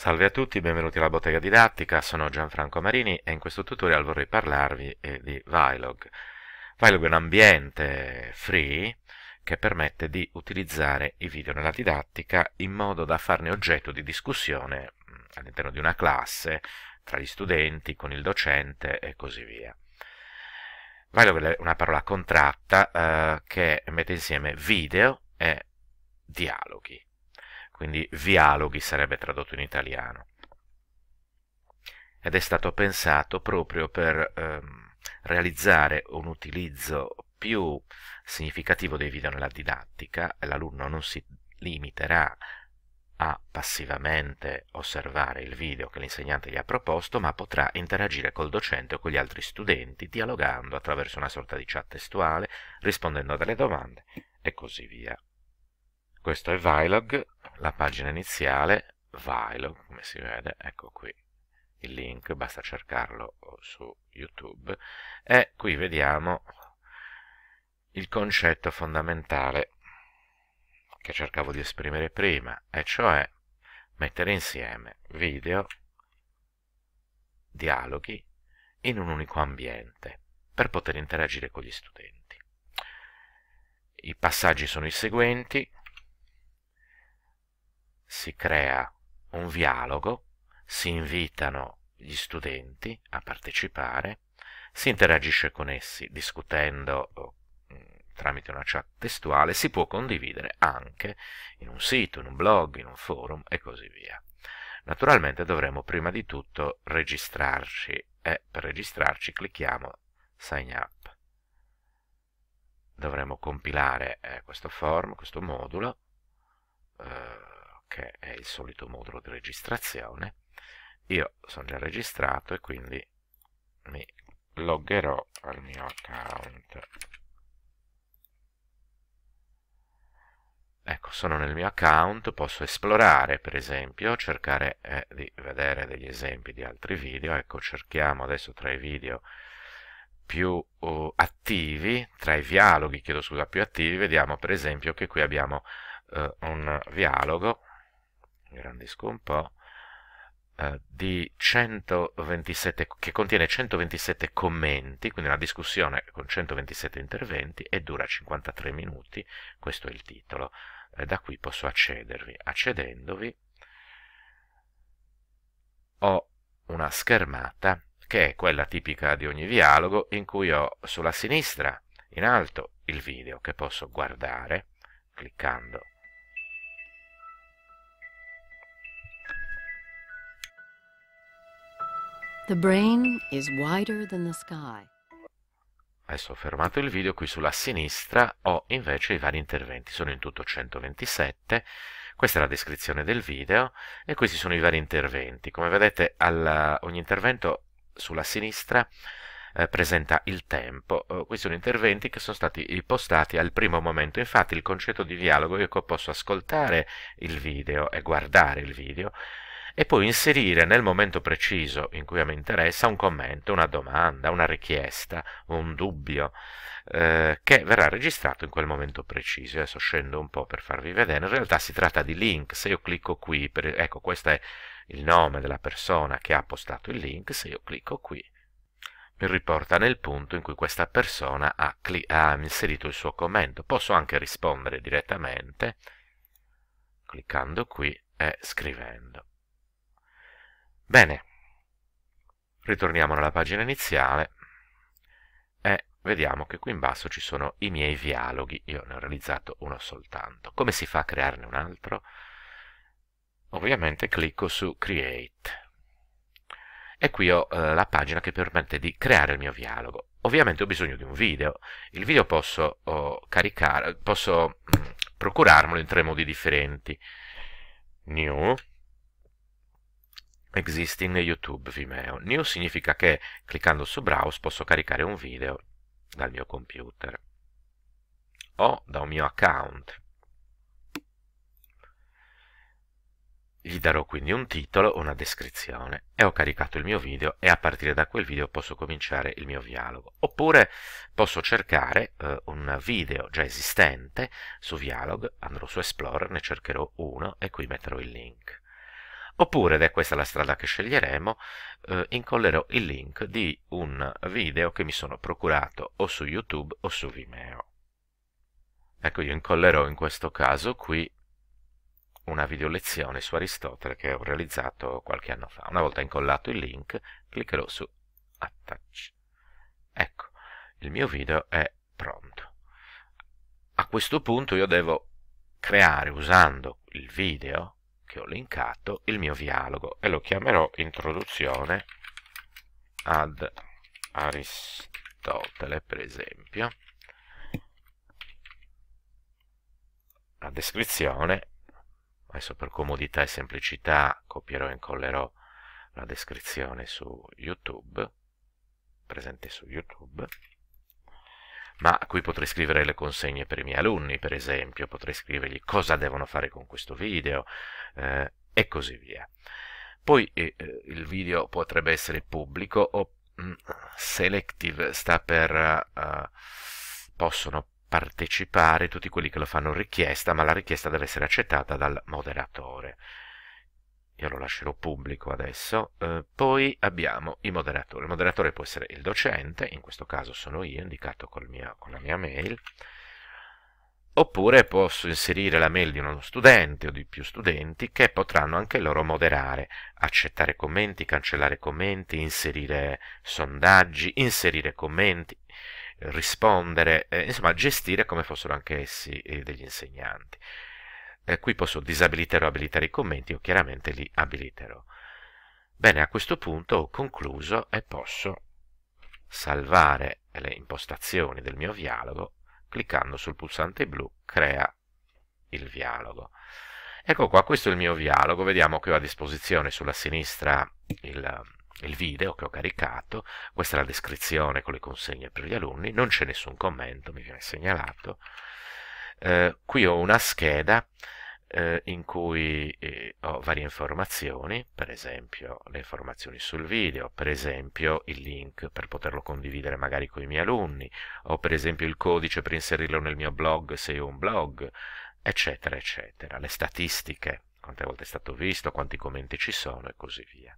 Salve a tutti, benvenuti alla bottega didattica, sono Gianfranco Marini e in questo tutorial vorrei parlarvi di Vialogues. Vialogues è un ambiente free che permette di utilizzare i video nella didattica in modo da farne oggetto di discussione all'interno di una classe, tra gli studenti, con il docente e così via. Vialogues è una parola contratta che mette insieme video e dialoghi. Quindi Vialoghi sarebbe tradotto in italiano, ed è stato pensato proprio per realizzare un utilizzo più significativo dei video nella didattica. L'alunno non si limiterà a passivamente osservare il video che l'insegnante gli ha proposto, ma potrà interagire col docente o con gli altri studenti, dialogando attraverso una sorta di chat testuale, rispondendo a delle domande e così via. Questo è Vialogues, la pagina iniziale, Vialogues, come si vede, ecco qui il link, basta cercarlo su YouTube, e qui vediamo il concetto fondamentale che cercavo di esprimere prima, e cioè mettere insieme video, dialoghi, in un unico ambiente, per poter interagire con gli studenti. I passaggi sono i seguenti: si crea un dialogo, si invitano gli studenti a partecipare, si interagisce con essi discutendo tramite una chat testuale, si può condividere anche in un sito, in un blog, in un forum e così via. Naturalmente dovremo prima di tutto registrarci e per registrarci clicchiamo Sign Up. Dovremo compilare questo form, questo modulo, che è il solito modulo di registrazione. Io sono già registrato e quindi mi logherò al mio account. Ecco, sono nel mio account, posso esplorare per esempio, cercare di vedere degli esempi di altri video. Ecco, cerchiamo adesso tra i video più attivi, tra i dialoghi, chiedo scusa, più attivi, vediamo per esempio che qui abbiamo un dialogo, ingrandisco un po', di 127, che contiene 127 commenti, quindi una discussione con 127 interventi e dura 53 minuti, questo è il titolo. Da qui posso accedervi. Accedendovi ho una schermata che è quella tipica di ogni dialogo, in cui ho sulla sinistra in alto il video che posso guardare cliccando. The brain is wider than the sky. Adesso ho fermato il video, qui sulla sinistra ho invece i vari interventi, sono in tutto 127, questa è la descrizione del video e questi sono i vari interventi. Come vedete ogni intervento sulla sinistra presenta il tempo. Questi sono interventi che sono stati postati al primo momento. Infatti il concetto di dialogo è che posso ascoltare il video e guardare il video e poi inserire nel momento preciso in cui mi interessa un commento, una domanda, una richiesta, un dubbio che verrà registrato in quel momento preciso. Adesso scendo un po' per farvi vedere, in realtà si tratta di link. Se io clicco qui, ecco, questo è il nome della persona che ha postato il link, se io clicco qui mi riporta nel punto in cui questa persona ha inserito il suo commento. Posso anche rispondere direttamente cliccando qui e scrivendo. Bene, ritorniamo nella pagina iniziale e vediamo che qui in basso ci sono i miei dialoghi. Io ne ho realizzato uno soltanto. Come si fa a crearne un altro? Ovviamente clicco su Create. E qui ho la pagina che permette di creare il mio dialogo. Ovviamente ho bisogno di un video. Il video posso caricare, posso procurarmelo in tre modi differenti: New, Existing e YouTube Vimeo. New significa che cliccando su Browse posso caricare un video dal mio computer o da un mio account. Gli darò quindi un titolo, una descrizione, e ho caricato il mio video e a partire da quel video posso cominciare il mio dialogo. Oppure posso cercare un video già esistente su Vialogues, andrò su Explorer, ne cercherò uno e qui metterò il link. Oppure, ed è questa la strada che sceglieremo, incollerò il link di un video che mi sono procurato o su YouTube o su Vimeo. Ecco, io incollerò in questo caso qui una video lezione su Aristotele che ho realizzato qualche anno fa. Una volta incollato il link, cliccherò su Attach. Ecco, il mio video è pronto. A questo punto io devo creare, usando il video che ho linkato, il mio dialogo e lo chiamerò Introduzione ad Aristotele, per esempio. La descrizione, adesso per comodità e semplicità copierò e incollerò la descrizione su YouTube, presente su YouTube. Ma qui potrei scrivere le consegne per i miei alunni, per esempio, potrei scrivergli cosa devono fare con questo video e così via. Poi il video potrebbe essere pubblico o selective, sta per possono partecipare tutti quelli che lo fanno richiesta, ma la richiesta deve essere accettata dal moderatore. Io lo lascerò pubblico adesso. Poi abbiamo i moderatori. Il moderatore può essere il docente, in questo caso sono io, indicato con la mia mail, oppure posso inserire la mail di uno studente o di più studenti che potranno anche loro moderare, accettare commenti, cancellare commenti, inserire sondaggi, inserire commenti, rispondere, insomma gestire come fossero anche essi degli insegnanti. Qui posso disabilitare o abilitare i commenti, o chiaramente li abiliterò. Bene, a questo punto ho concluso e posso salvare le impostazioni del mio dialogo cliccando sul pulsante blu Crea il dialogo. Ecco qua, questo è il mio dialogo. Vediamo che ho a disposizione sulla sinistra il video che ho caricato, questa è la descrizione con le consegne per gli alunni, non c'è nessun commento, mi viene segnalato. Qui ho una scheda in cui ho varie informazioni, per esempio le informazioni sul video, per esempio il link per poterlo condividere magari con i miei alunni, o per esempio il codice per inserirlo nel mio blog se ho un blog, eccetera eccetera, le statistiche, quante volte è stato visto, quanti commenti ci sono e così via.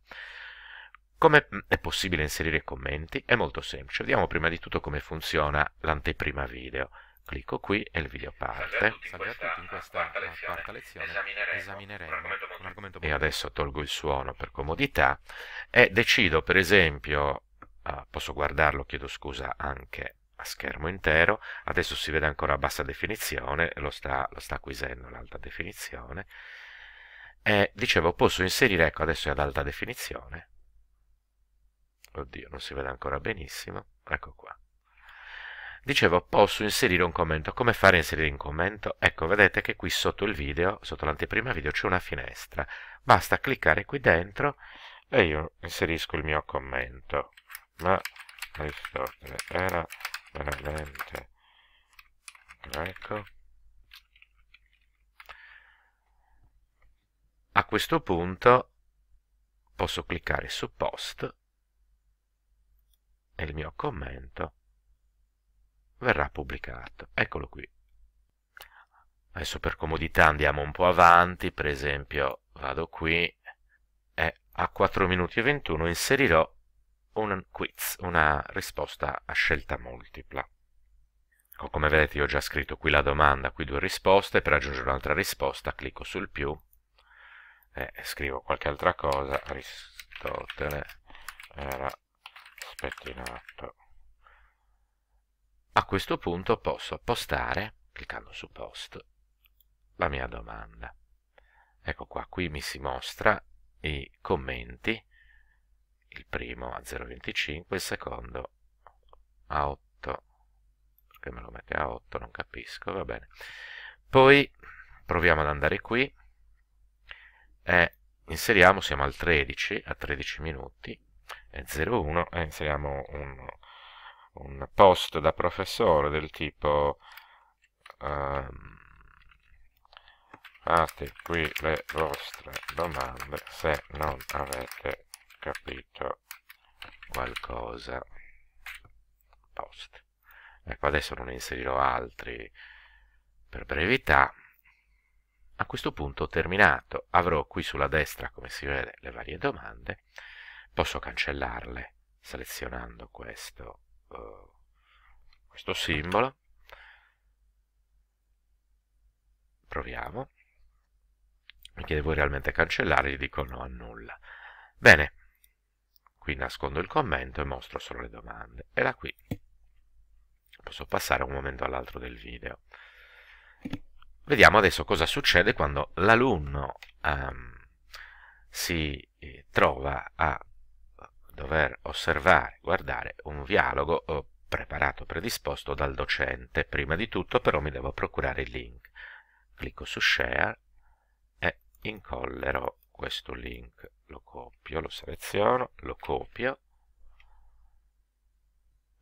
Come è possibile inserire commenti? È molto semplice. Vediamo prima di tutto come funziona l'anteprima video. Clicco qui e il video parte. Salve a tutti, in questa quarta lezione esamineremo un argomento molto... Io adesso tolgo il suono per comodità e decido, per esempio, posso guardarlo, chiedo scusa, anche a schermo intero. Adesso si vede ancora a bassa definizione, lo sta acquisendo l'alta definizione. E dicevo, posso inserire, ecco adesso è ad alta definizione. Oddio, non si vede ancora benissimo, ecco qua. Dicevo, posso inserire un commento. Come fare a inserire un commento? Ecco, vedete che qui sotto il video, sotto l'anteprima video, c'è una finestra. Basta cliccare qui dentro e io inserisco il mio commento. Ma Aristotele era veramente greco. A questo punto posso cliccare su Post e il mio commento verrà pubblicato. Eccolo qui. Adesso per comodità andiamo un po' avanti, per esempio vado qui e a 4 minuti e 21 inserirò un quiz, una risposta a scelta multipla. Come vedete io ho già scritto qui la domanda, qui 2 risposte, per aggiungere un'altra risposta clicco sul più e scrivo qualche altra cosa. Aristotele era spettinato. A questo punto posso postare, cliccando su Post, la mia domanda. Ecco qua, qui mi si mostra i commenti, il primo a 0,25, il secondo a 8, perché me lo mette a 8, non capisco, va bene. Poi proviamo ad andare qui e inseriamo, siamo al 13, a 13 minuti, e 0,1, e inseriamo un post da professore del tipo fate qui le vostre domande se non avete capito qualcosa. Post. Ecco, adesso non inserirò altri per brevità. A questo punto ho terminato, avrò qui sulla destra, come si vede, le varie domande, posso cancellarle selezionando questo simbolo, proviamo, mi chiede vuoi realmente cancellare, gli dico no, annulla. Bene, qui nascondo il commento e mostro solo le domande, e da qui posso passare un momento all'altro del video. Vediamo adesso cosa succede quando l'alunno si trova a dover osservare, guardare un dialogo preparato, predisposto dal docente. Prima di tutto però mi devo procurare il link. Clicco su Share e incollerò questo link. Lo copio, lo seleziono, lo copio.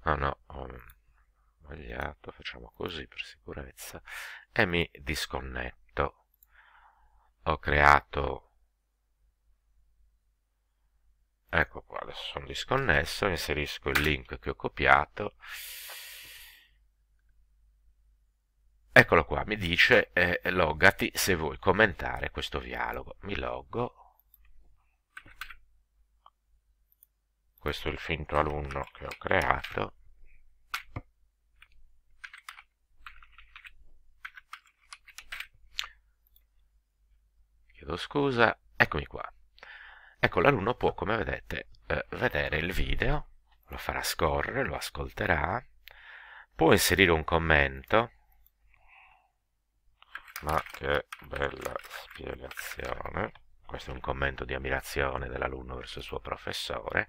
Oh no, facciamo così per sicurezza e mi disconnetto. Ho creato, ecco qua, adesso sono disconnesso, inserisco il link che ho copiato, eccolo qua, mi dice loggati se vuoi commentare questo dialogo. Mi loggo. Questo è il finto alunno che ho creato. Chiedo scusa, eccomi qua. Ecco, l'alunno può, come vedete, vedere il video, lo farà scorrere, lo ascolterà, può inserire un commento. Ma che bella spiegazione. Questo è un commento di ammirazione dell'alunno verso il suo professore.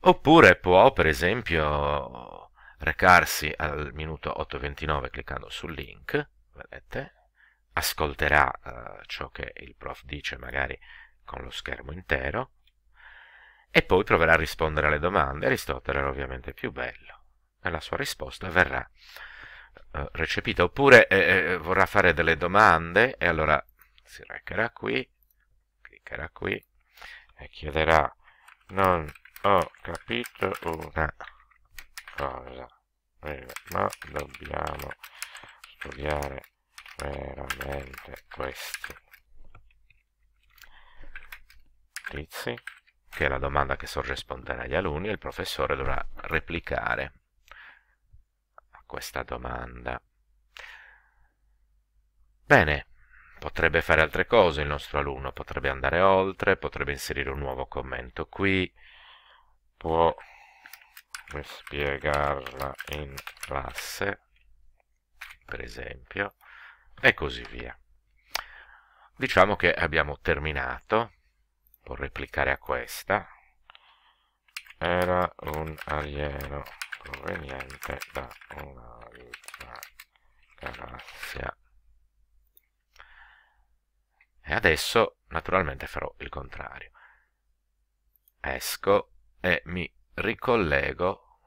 Oppure può, per esempio, recarsi al minuto 8:29 cliccando sul link, vedete? Ascolterà ciò che il prof dice, magari con lo schermo intero, e poi proverà a rispondere alle domande. Aristotele era ovviamente più bello e la sua risposta verrà recepita. Oppure vorrà fare delle domande e allora si recherà qui, cliccherà qui e chiederà non ho capito una cosa, ma dobbiamo studiare veramente questi tizi, che è la domanda che sorge spontanea agli alunni e il professore dovrà replicare a questa domanda. Bene, potrebbe fare altre cose il nostro alunno, potrebbe andare oltre, potrebbe inserire un nuovo commento qui, può spiegarla in classe, per esempio, e così via. Diciamo che abbiamo terminato. Può replicare a questa. Era un alieno proveniente da un'altra galassia. E adesso naturalmente farò il contrario. Esco e mi ricollego,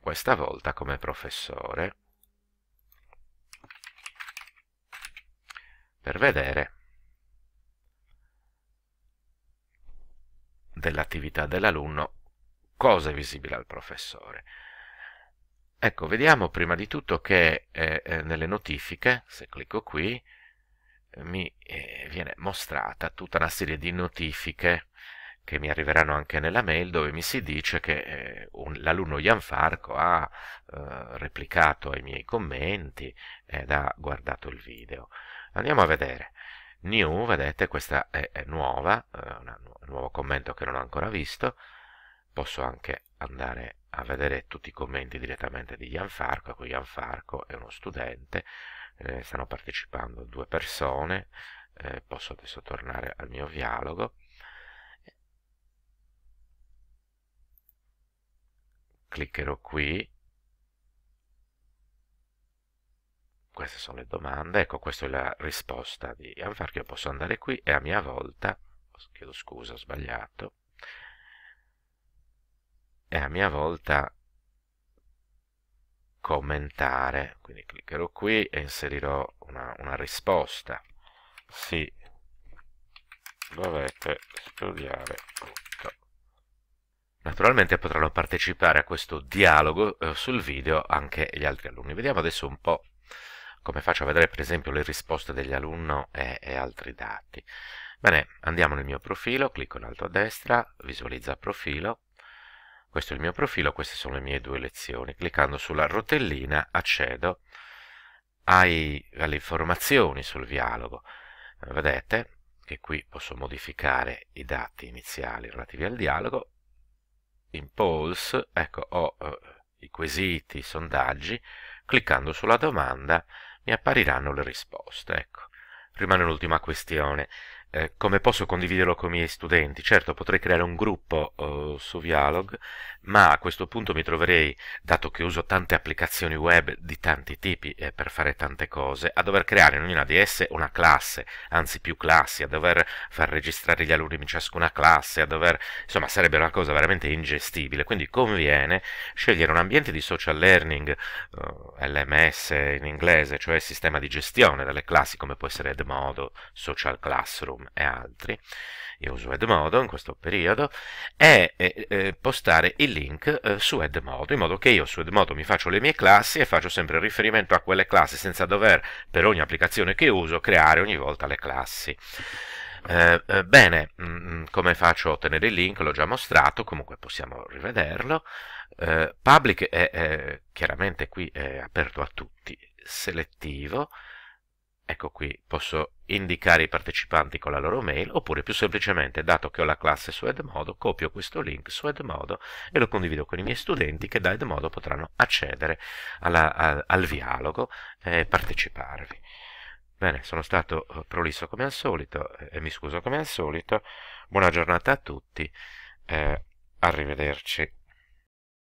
questa volta come professore, per vedere dell'attività dell'alunno cosa è visibile al professore. Ecco, vediamo prima di tutto che nelle notifiche, se clicco qui, mi viene mostrata tutta una serie di notifiche che mi arriveranno anche nella mail, dove mi si dice che l'alunno Gianfranco ha replicato ai miei commenti ed ha guardato il video. Andiamo a vedere. New, vedete, questa è nuova, un nuovo commento che non ho ancora visto. Posso anche andare a vedere tutti i commenti direttamente di Gianfranco. Ecco, Gianfranco è uno studente, stanno partecipando 2 persone. Posso adesso tornare al mio dialogo. Cliccherò qui. Queste sono le domande, ecco, questa è la risposta di Gianfranco. Io posso andare qui e a mia volta, chiedo scusa, ho sbagliato, e a mia volta commentare, quindi cliccherò qui e inserirò una risposta. Sì, dovete studiare tutto. Naturalmente potranno partecipare a questo dialogo sul video anche gli altri alunni. Vediamo adesso un po' come faccio a vedere per esempio le risposte degli alunni e altri dati. Bene, andiamo nel mio profilo, clicco in alto a destra, visualizza profilo, questo è il mio profilo, queste sono le mie due lezioni, cliccando sulla rotellina accedo alle informazioni sul dialogo, vedete che qui posso modificare i dati iniziali relativi al dialogo, impulse, ecco ho i quesiti, i sondaggi, cliccando sulla domanda mi appariranno le risposte, ecco. Rimane l'ultima questione, come posso condividerlo con i miei studenti? Certo, potrei creare un gruppo su Vialogues, ma a questo punto mi troverei, dato che uso tante applicazioni web di tanti tipi per fare tante cose, a dover creare in ognuna di esse una classe, anzi più classi, a dover far registrare gli alunni in ciascuna classe, a dover, insomma, sarebbe una cosa veramente ingestibile, quindi conviene scegliere un ambiente di social learning, LMS in inglese, cioè sistema di gestione delle classi, come può essere Edmodo, Social Classroom e altri. Io uso Edmodo in questo periodo e postare il link su Edmodo, in modo che io su Edmodo mi faccio le mie classi e faccio sempre riferimento a quelle classi senza dover per ogni applicazione che uso creare ogni volta le classi. Bene, come faccio a ottenere il link? L'ho già mostrato, comunque possiamo rivederlo. Public è chiaramente qui è aperto a tutti, selettivo. Ecco qui, posso indicare i partecipanti con la loro mail, oppure più semplicemente, dato che ho la classe su Edmodo, copio questo link su Edmodo e lo condivido con i miei studenti che da Edmodo potranno accedere al dialogo e parteciparvi. Bene, sono stato prolisso come al solito e mi scuso come al solito. Buona giornata a tutti, arrivederci.